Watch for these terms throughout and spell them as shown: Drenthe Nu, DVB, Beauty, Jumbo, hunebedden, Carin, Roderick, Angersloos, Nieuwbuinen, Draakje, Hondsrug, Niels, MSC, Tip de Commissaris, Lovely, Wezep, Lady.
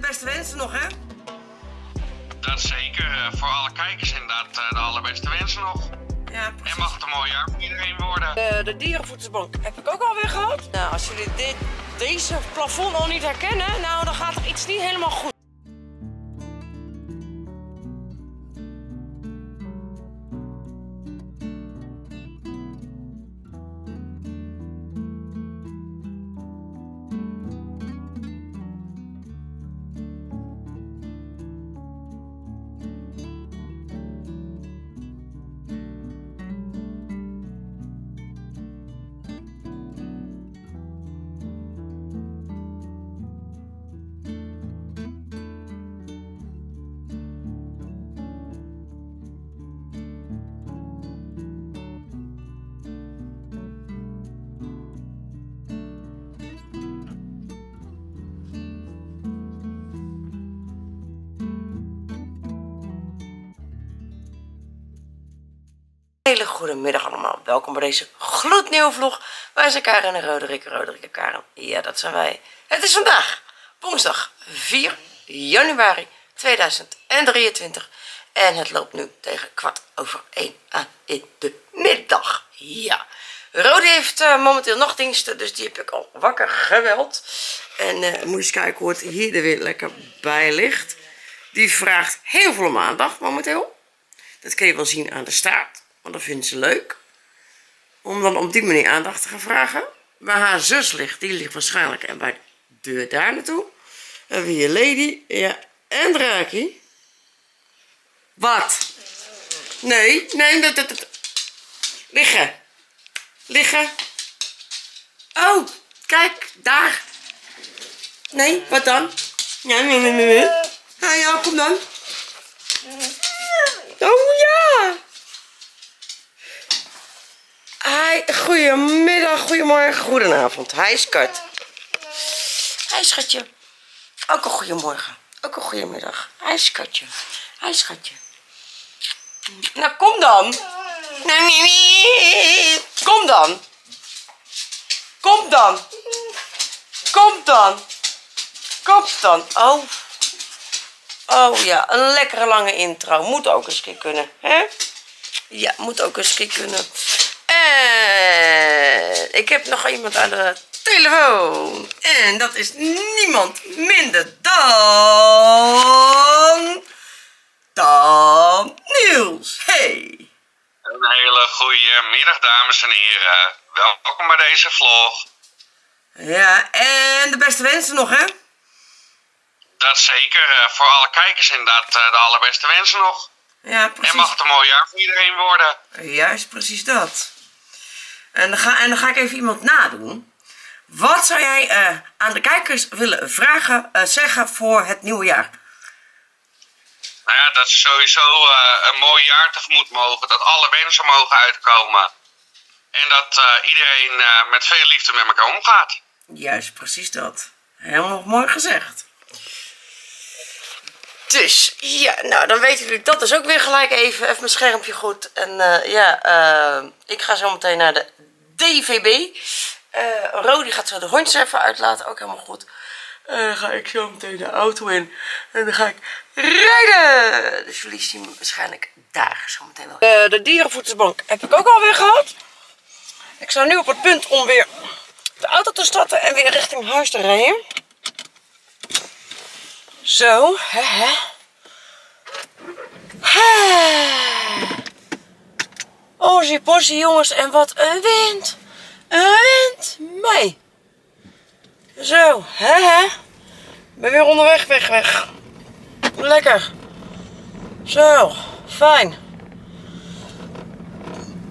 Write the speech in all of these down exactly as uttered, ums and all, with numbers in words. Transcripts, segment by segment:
de beste wensen nog, hè? Dat zeker. Voor alle kijkers inderdaad de allerbeste wensen nog. Ja, precies. En mag het een mooi jaar voor iedereen worden. De, de dierenvoedselbank heb ik ook alweer gehad. Nou, als jullie dit, deze plafond al niet herkennen, nou, dan gaat er iets niet helemaal goed. Hele goedemiddag allemaal, welkom bij deze gloednieuwe vlog. Wij zijn Carin en Roderick, Roderick en Carin, ja dat zijn wij. Het is vandaag, woensdag vier januari tweeduizend drieëntwintig en het loopt nu tegen kwart over één aan in de middag. Ja, Rodi heeft uh, momenteel nachtdiensten, dus die heb ik al wakker geweld. En uh, moet eens kijken hoe het hier er weer lekker bij ligt. Die vraagt heel veel om aandacht momenteel, dat kun je wel zien aan de staart. Want dat vindt ze leuk. Om dan op die manier aandacht te gaan vragen. Waar haar zus ligt, die ligt waarschijnlijk en bij de deur daar naartoe. We hebben hier Lady, ja, en Draakje. Wat? Nee, nee, dat, dat, dat. Liggen. Liggen. Oh, kijk, daar. Nee, wat dan? Ja, nee, nee, nee. Ja, ja, kom dan. Oh ja. Hij, goedemiddag, goedemorgen, goedenavond. Hij is Kat. Hij schatje. Ook een goedemorgen. Ook een goedemiddag. Hij is Katje. Hij schatje. Nou, kom dan. Kom dan. Kom dan. Kom dan. Kom dan. Oh. Oh ja, een lekkere lange intro. Moet ook eens keer kunnen, hè? Ja, moet ook eens keer kunnen. En ik heb nog iemand aan de telefoon. En dat is niemand minder dan... Dan Niels. Hey. Een hele goede middag, dames en heren. Welkom bij deze vlog. Ja, en de beste wensen nog, hè? Dat zeker. Voor alle kijkers inderdaad de allerbeste wensen nog. Ja, precies. En mag het een mooi jaar voor iedereen worden. Juist, precies dat. En dan, ga, en dan ga ik even iemand nadoen. Wat zou jij uh, aan de kijkers willen vragen, uh, zeggen voor het nieuwe jaar? Nou ja, dat ze sowieso uh, een mooi jaar tegemoet mogen. Dat alle wensen mogen uitkomen. En dat uh, iedereen uh, met veel liefde met elkaar omgaat. Juist, precies dat. Helemaal mooi gezegd. Dus, ja, nou dan weten jullie dat dus ook weer gelijk even. Even mijn schermpje goed. En uh, ja, uh, ik ga zo meteen naar de D V B. Uh, Rodi gaat zo de hondjes even uitlaten, ook helemaal goed. En uh, dan ga ik zo meteen de auto in. En dan ga ik rijden. Dus jullie zien me waarschijnlijk daar zo meteen wel. Uh, de dierenvoedselbank heb ik ook alweer gehad. Ik sta nu op het punt om weer de auto te starten en weer richting huis te rijden. Zo, hè, hè. Ozie pozie, jongens, en wat een wind. Een wind mee. Zo, hè, hè. Ik ben weer onderweg, weg, weg. Lekker. Zo, fijn.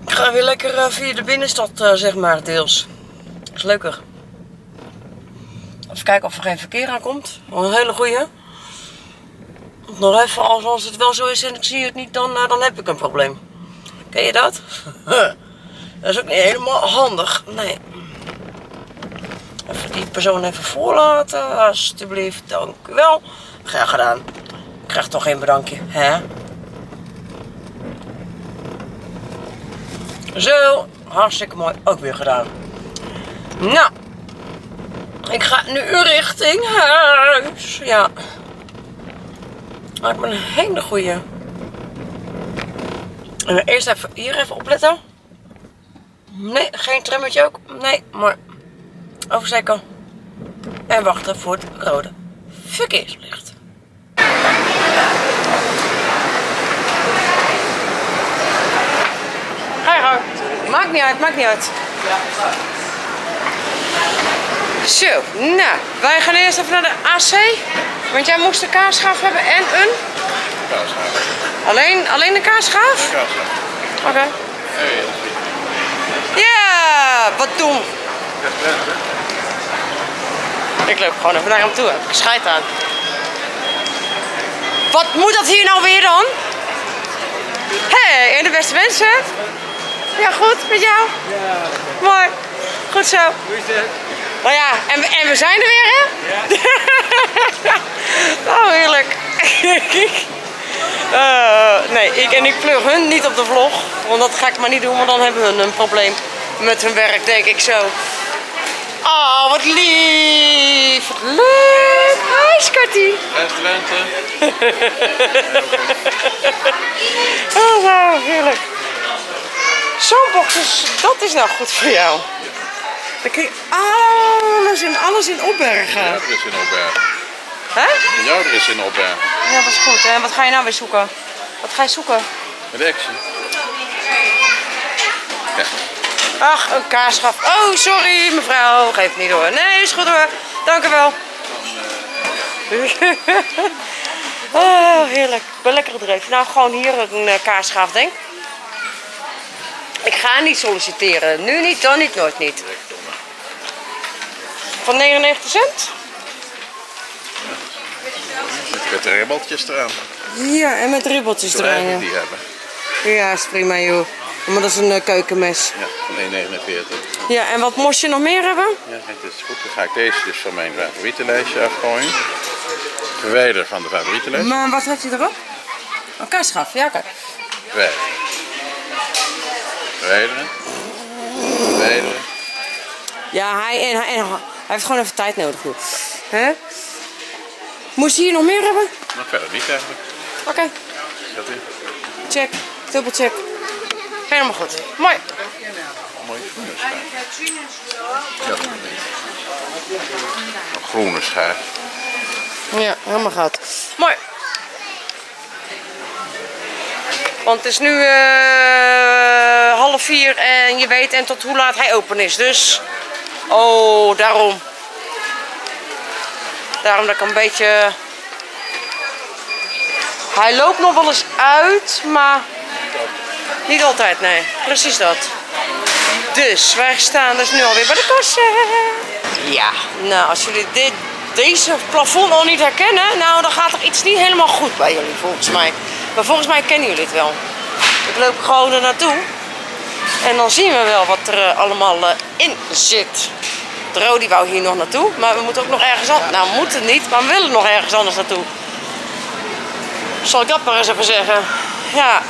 Ik ga weer lekker uh, via de binnenstad, uh, zeg maar, deels. Dat is leuker. Even kijken of er geen verkeer aankomt. Oh, een hele goeie. Nog even, als, als het wel zo is en ik zie het niet, dan, dan heb ik een probleem. Ken je dat? Dat is ook niet helemaal handig. Nee. Even die persoon even voorlaten. Alsjeblieft, dank u wel. Graag gedaan. Ik krijg toch geen bedankje, hè? Zo, hartstikke mooi. Ook weer gedaan. Nou. Ik ga nu richting huis. Ja. Lijkt me een hele goeie. Eerst even hier even opletten. Nee, geen trammetje ook. Nee, maar oversteken. En wachten voor het rode verkeerslicht. Ga je gang. Maakt niet uit, maakt niet uit. Zo, nou, wij gaan eerst even naar de A C. Want jij moest een kaasschaaf hebben en een? Kaasschaaf. Alleen, alleen de kaasschaaf? Een kaasschaaf. Oké. Okay. Ja, wat dom. Ik loop gewoon even naar hem toe, heb ik schijt aan. Wat moet dat hier nou weer dan? Hé, hey, en de beste mensen? Ja, goed, met jou? Ja. Mooi, goed zo. Hoe is het? Nou ja, en we, en we zijn er weer, hè? Ja. Oh, heerlijk. uh, nee, ik, en ik plug hun niet op de vlog, want dat ga ik maar niet doen, want dan hebben hun een probleem met hun werk, denk ik zo. Oh, wat lief! Wat leuk! Hi, Scotty! Best Twente! Oh, wow, heerlijk! Zo'n box, is, dat is nou goed voor jou. Dan kun je alles in, alles in opbergen. Ja, er is in opbergen. Hè? Ja, er is in opbergen. Ja, dat is goed. En wat ga je nou weer zoeken? Wat ga je zoeken? Een reactie. Ja. Ach, een kaasschaaf. Oh, sorry mevrouw. Geef het niet hoor. Nee, is goed hoor. Dank u wel. Oh, heerlijk. Ik ben lekker gedreven. Nou, gewoon hier een kaasschaaf, denk ik. Ik ga niet solliciteren. Nu niet, dan niet, nooit niet. Van negenennegentig cent? Met ribbeltjes eraan. Ja, en met ribbeltjes eraan. Ja, die hebben. Ja, is prima joh. Maar dat is een keukenmes. Ja, van één euro negenenveertig. Ja, en wat moest je nog meer hebben? Ja, het is goed. Dan ga ik deze dus van mijn favorietenlijstje afgooien. Verwijder van de favorietenlijst. Maar wat had je erop? Een kaasschaaf, ja kijk. Verwijder. Verwijderen. Verwijderen. Ja, hij, en, hij, en, hij heeft gewoon even tijd nodig. Ja. Hè? Moest je hier nog meer hebben? Nog verder niet eigenlijk. Oké. Okay. Check, dubbel check. Helemaal goed. Mooi. Mooie groene schaar. Ja, dat een groene schaar. Ja, helemaal goed. Mooi. Want het is nu uh, half vier en je weet en tot hoe laat hij open is. Dus, oh, daarom. Daarom dat ik een beetje... Hij loopt nog wel eens uit, maar... Niet altijd, nee. Precies dat. Dus, wij staan dus nu alweer bij de kassen. Ja, nou als jullie dit, deze plafond al niet herkennen, nou dan gaat er iets niet helemaal goed bij jullie volgens mij. Maar volgens mij kennen jullie het wel. Ik loop gewoon er naartoe. En dan zien we wel wat er uh, allemaal uh, in zit. De Rodi wou hier nog naartoe, maar we moeten ook nog ergens anders. Nou, we moeten niet, maar we willen nog ergens anders naartoe. Zal ik dat maar eens even zeggen? Ja.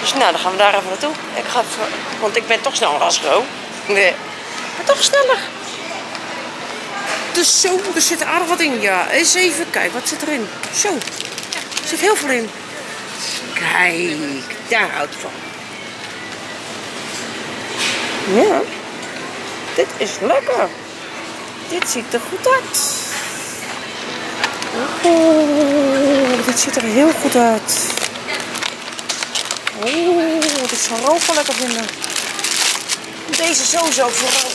Dus nou, dan gaan we daar even naartoe. Ik ga even, want ik ben toch sneller als Ro. Nee. Maar toch sneller. Dus zo, er zit er aardig wat in. Ja, eens even kijken, wat zit erin? Zo, er zit heel veel in. Kijk, daar houdt van. Ja, dit is lekker. Dit ziet er goed uit. Oh, dit ziet er heel goed uit. Oeh, dit zou Rolf wel lekker vinden. Deze sowieso voor Rolf.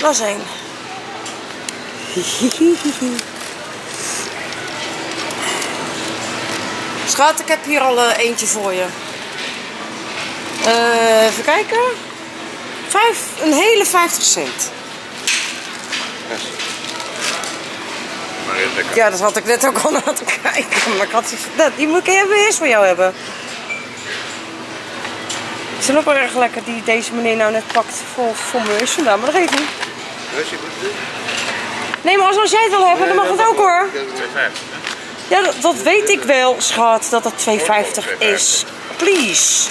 Dat is één. Schat, ik heb hier al uh, eentje voor je. Uh, even kijken. Vijf, een hele vijftig cent. Maar ja, dat had ik net ook al aan te kijken. Maar ik had die, die moet ik eerst voor jou hebben. Het is ook wel erg lekker die deze meneer nou net pakt voor, voor muis vandaan, maar dat geeft niet. Nee, maar als jij het wil hebben, dan mag het ook hoor. Ja, dat, dat weet ik wel, schat, dat het twee vijftig is. Please.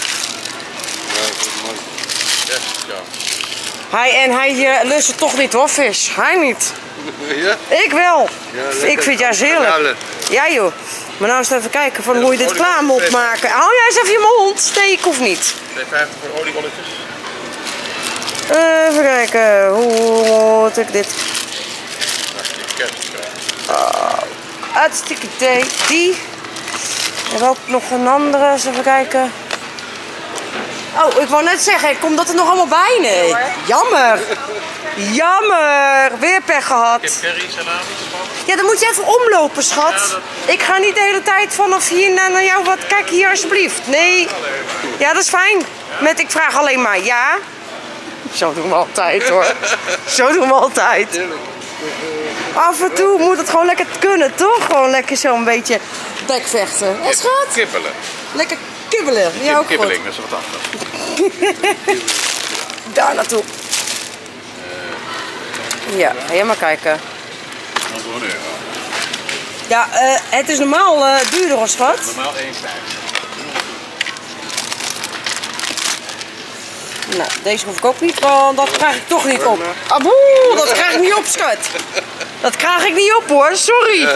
Hij en hij lust het toch niet hoor, vis. Hij niet. Ik wel. Ik vind jou zeerlijk. Ja joh, maar nou eens even kijken van ja, hoe je dit klaar moet maken. Hou jij eens even je mond, steek of niet? twee vijftig voor oliebolletjes. Even kijken, hoe moet ik dit? Oh, hartstikke idee, die. We hebben ook nog een andere, eens even kijken. Oh, ik wou net zeggen, komt dat er nog allemaal bij? Nee. Jammer. Jammer. Weer pech gehad. Ik heb curry, salami, ja, dan moet je even omlopen, schat. Ja, dat... Ik ga niet de hele tijd vanaf hier naar jou wat. Kijk hier alsjeblieft. Nee. Ja, dat is fijn. Met ik vraag alleen maar ja. Zo doen we altijd hoor. Zo doen we altijd. Af en toe moet het gewoon lekker kunnen, toch? Gewoon lekker zo'n beetje bekvechten. Hè, schat? Kippelen. Lekker kibbelen. Ja, ook kibbeling, dat is wat anders. Daar naartoe. Ja, helemaal kijken. Ja, uh, het is normaal uh, duurder hoor, schat. Normaal één vijftig. Nou, deze hoef ik ook niet, want dat krijg ik toch niet op. Aboe, dat krijg ik niet op, schat. Dat krijg ik niet op hoor, sorry.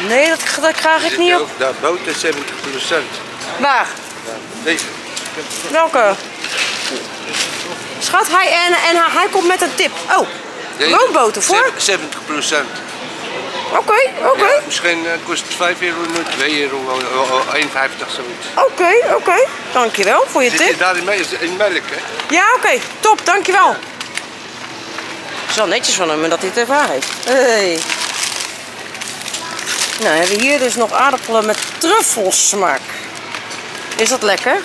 Nee, dat, dat krijg ik niet op. Daar boter zeventig procent. Waar? Deze. Welke? Schat, hij, en, en hij komt met een tip. Oh, roomboter voor? zeventig procent. Oké, okay, oké. Okay. Ja, misschien uh, kost het vijf euro, twee euro, één vijftig zoiets. Oké, okay, oké. Okay. Dankjewel voor je tip. Zit je daar in, me in melk, hè? Ja, oké. Okay. Top, dankjewel. Ja. Het is wel netjes van hem dat hij het ervaren heeft. Hey. Nou, hebben we hier dus nog aardappelen met truffelsmaak. Is dat lekker?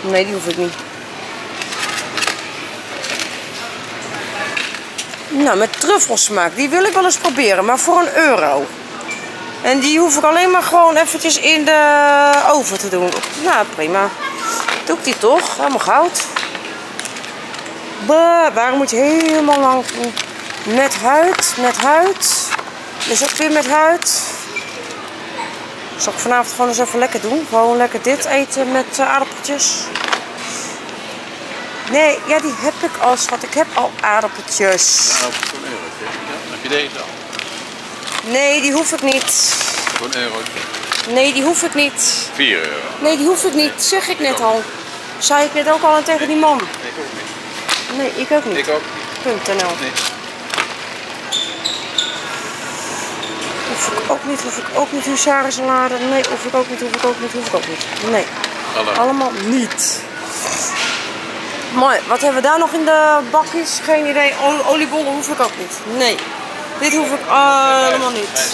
Nee, die hoef ik niet. Nou, met truffelsmaak. Die wil ik wel eens proberen, maar voor een euro. En die hoef ik alleen maar gewoon eventjes in de oven te doen. Nou, prima. Doe ik die toch? Helemaal goud. Bah, waarom moet je helemaal lang... Met huid, met huid. Dus ook weer met huid. Zal ik vanavond gewoon eens even lekker doen. Gewoon lekker dit eten met aardappeltjes. Nee, ja die heb ik al, schat. Ik heb al aardappeltjes. Ja, voor een euro. Heb je deze al? Nee, die hoef ik niet. Voor een euro. Nee, die hoef ik niet. vier euro. Nee, die hoef ik niet. Zeg ik net al. Zei ik net ook al tegen die man. Nee, ik ook niet. Nee, ik ook niet. Ik ook niet. punt n l. Nee. Hoef ik ook niet, hoef ik ook niet, huzarensalade. Nee, hoef ik ook niet, hoef ik ook niet, hoef ik ook niet. Nee, Alla. allemaal niet. Mooi, wat hebben we daar nog in de bakjes? Geen idee. Oliebollen hoef ik ook niet. Nee, dit hoef ik allemaal niet.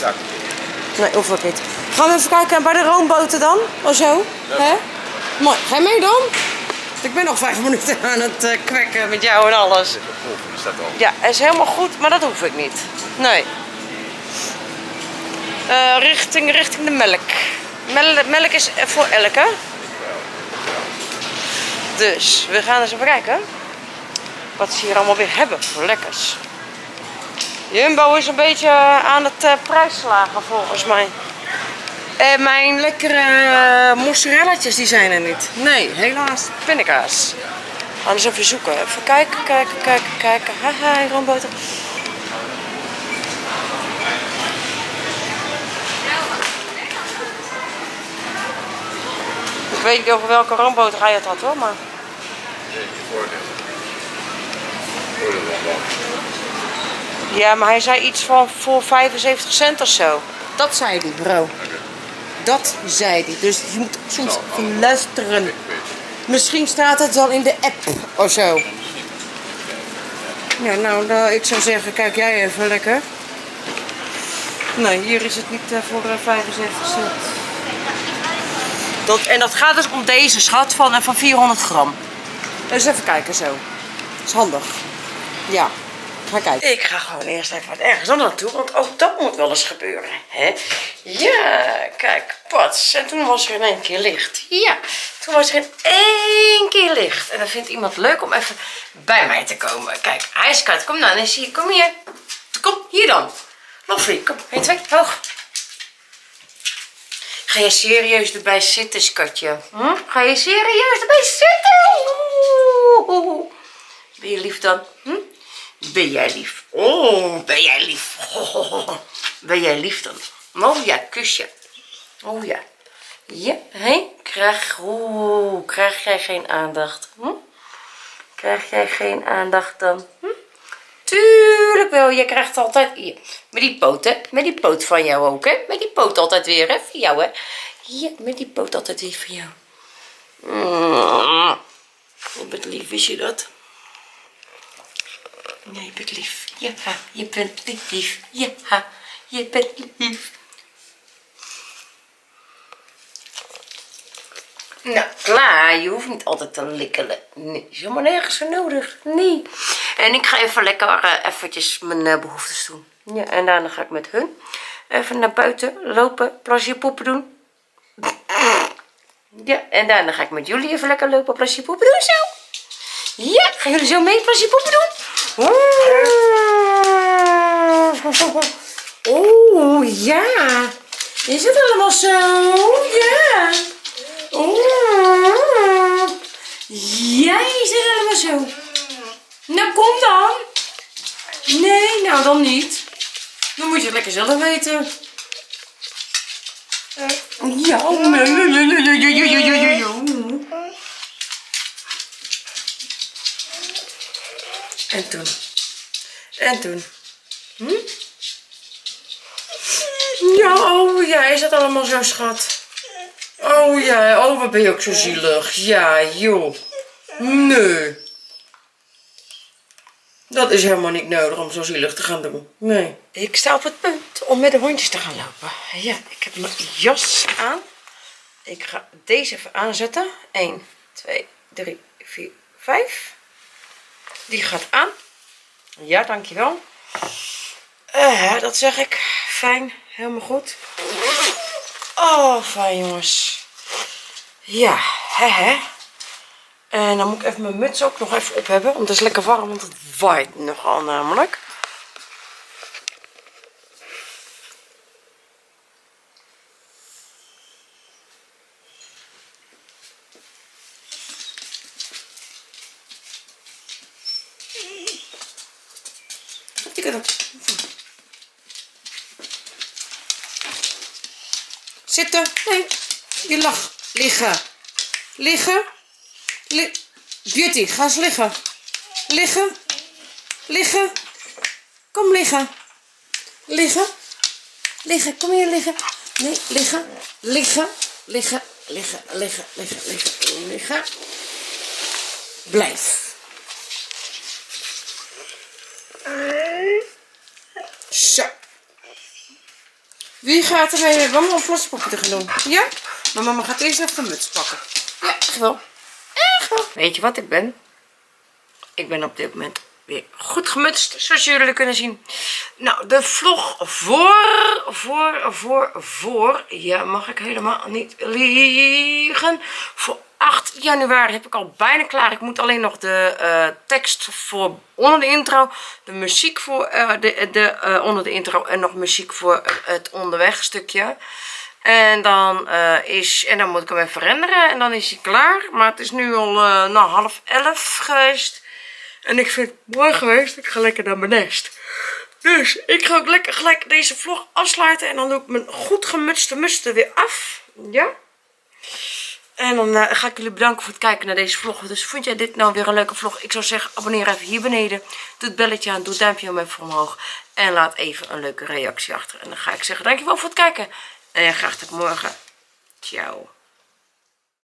Nee, hoef ik niet. Gaan we even kijken bij de roomboter dan? Of zo? Hè? Mooi, ga je mee dan? Ik ben nog vijf minuten aan het kwekken met jou en alles. Ja, dat is helemaal goed, maar dat hoef ik niet. Nee. Uh, richting, richting de melk. Mel, melk is voor elk, hè? Dus we gaan eens even kijken wat ze hier allemaal weer hebben voor lekkers. Jumbo is een beetje aan het uh, prijsslagen volgens mij. En mijn lekkere uh, mozzarella's die zijn er niet. Nee, helaas. Pindakaas. Anders even zoeken. Even kijken, kijken, kijken, kijken. Haha, roomboter. Ik weet niet over welke roomboter hij het had hoor, maar... Ja, maar hij zei iets van voor vijfenzeventig cent of zo. Dat zei hij, bro. Dat zei hij. Dus je moet soms luisteren. Misschien staat het dan in de app of zo. Ja, nou, ik zou zeggen, kijk jij even lekker. Nee, hier is het niet voor vijfenzeventig cent. Dat, en dat gaat dus om deze schat van, van vierhonderd gram. Dus even kijken zo. Dat is handig. Ja, ga kijken. Ik ga gewoon eerst even ergens anders naartoe, want ook dat moet wel eens gebeuren. Hè? Ja, kijk, pats. En toen was er in één keer licht. Ja, toen was er in één keer licht. En dan vindt iemand leuk om even bij mij te komen. Kijk, ijskoud, kom nou, Nessie, kom hier. Kom, hier dan. Lovely, kom, één, twee, hoog. Ga je serieus erbij zitten, schatje? Hm? Ga je serieus erbij zitten? Ben je lief dan? Hm? Ben jij lief? Oh, ben jij lief? Oh, ben jij lief dan? Oh ja, kusje. Oh ja. Ja, hé? Krijg, oeh, krijg jij geen aandacht? Hm? Krijg jij geen aandacht dan? Hm? Tuurlijk wel, je krijgt altijd... Ja. Met die poot, hè? Met die poot van jou ook, hè? Met die poot altijd weer, hè? Van jou, hè? Ja, met die poot altijd weer van jou. Mm. Je bent lief, wist je dat? Nee, je bent lief. Ja, je bent lief. Ja, je bent lief. Nou, klaar. Je hoeft niet altijd te likkelen. Nee, is helemaal nergens voor nodig. Nee. En ik ga even lekker uh, eventjes mijn uh, behoeftes doen. Ja, en daarna ga ik met hun even naar buiten lopen, plasje poepen doen. Ja, en daarna ga ik met jullie even lekker lopen, plasje poepen doen zo. Ja, gaan jullie zo mee plasje poepen doen? Oh ja. Is het allemaal zo? Ja. Oh. Ja, is het allemaal zo? Nou, kom dan. Nee, nou dan niet. Dan moet je het lekker zelf weten. Ja. En toen. En toen. Hm? Ja, oh ja, is dat allemaal zo, schat? Oh ja, oh, wat ben je ook zo zielig. Ja, joh. Nee. Dat is helemaal niet nodig om zo zielig te gaan doen. Nee. Ik sta op het punt om met de hondjes te gaan lopen. Ja, ik heb mijn jas aan. Ik ga deze even aanzetten. een, twee, drie, vier, vijf. Die gaat aan. Ja, dankjewel. Uh, dat zeg ik. Fijn. Helemaal goed. Oh, fijn jongens. Ja, hè hè. En dan moet ik even mijn muts ook nog even op hebben. Want het is lekker warm, want het waait nogal namelijk. Zitten. Nee, je lag. Liggen. Liggen. Beauty, ga eens liggen. Liggen. Liggen. Kom liggen. Liggen. Liggen. Kom hier liggen. Nee, liggen. Liggen. Liggen. Liggen. Liggen. Liggen. Liggen. Liggen. Blijf. Zo. Wie gaat er mee met mama of vlaspoppen te gaan doen? Ja? Maar mama gaat eerst even de muts pakken. Ja, echt wel. Weet je wat ik ben? Ik ben op dit moment weer goed gemutst, zoals jullie kunnen zien. Nou, de vlog voor, voor, voor, voor, ja, mag ik helemaal niet liegen. Voor acht januari heb ik al bijna klaar. Ik moet alleen nog de uh, tekst voor onder de intro, de muziek voor uh, de, de, uh, onder de intro en nog muziek voor het onderwegstukje. En dan, uh, is, en dan moet ik hem even renderen en dan is hij klaar. Maar het is nu al uh, nou, half elf geweest. En ik vind het mooi geweest. Ik ga lekker naar mijn nest. Dus ik ga ook lekker gelijk deze vlog afsluiten. En dan doe ik mijn goed gemutste muts er weer af. Ja. En dan uh, ga ik jullie bedanken voor het kijken naar deze vlog. Dus vond jij dit nou weer een leuke vlog? Ik zou zeggen, abonneer even hier beneden. Doe het belletje aan, doe het duimpje om even omhoog. En laat even een leuke reactie achter. En dan ga ik zeggen, dankjewel voor het kijken. En graag tot morgen. Ciao.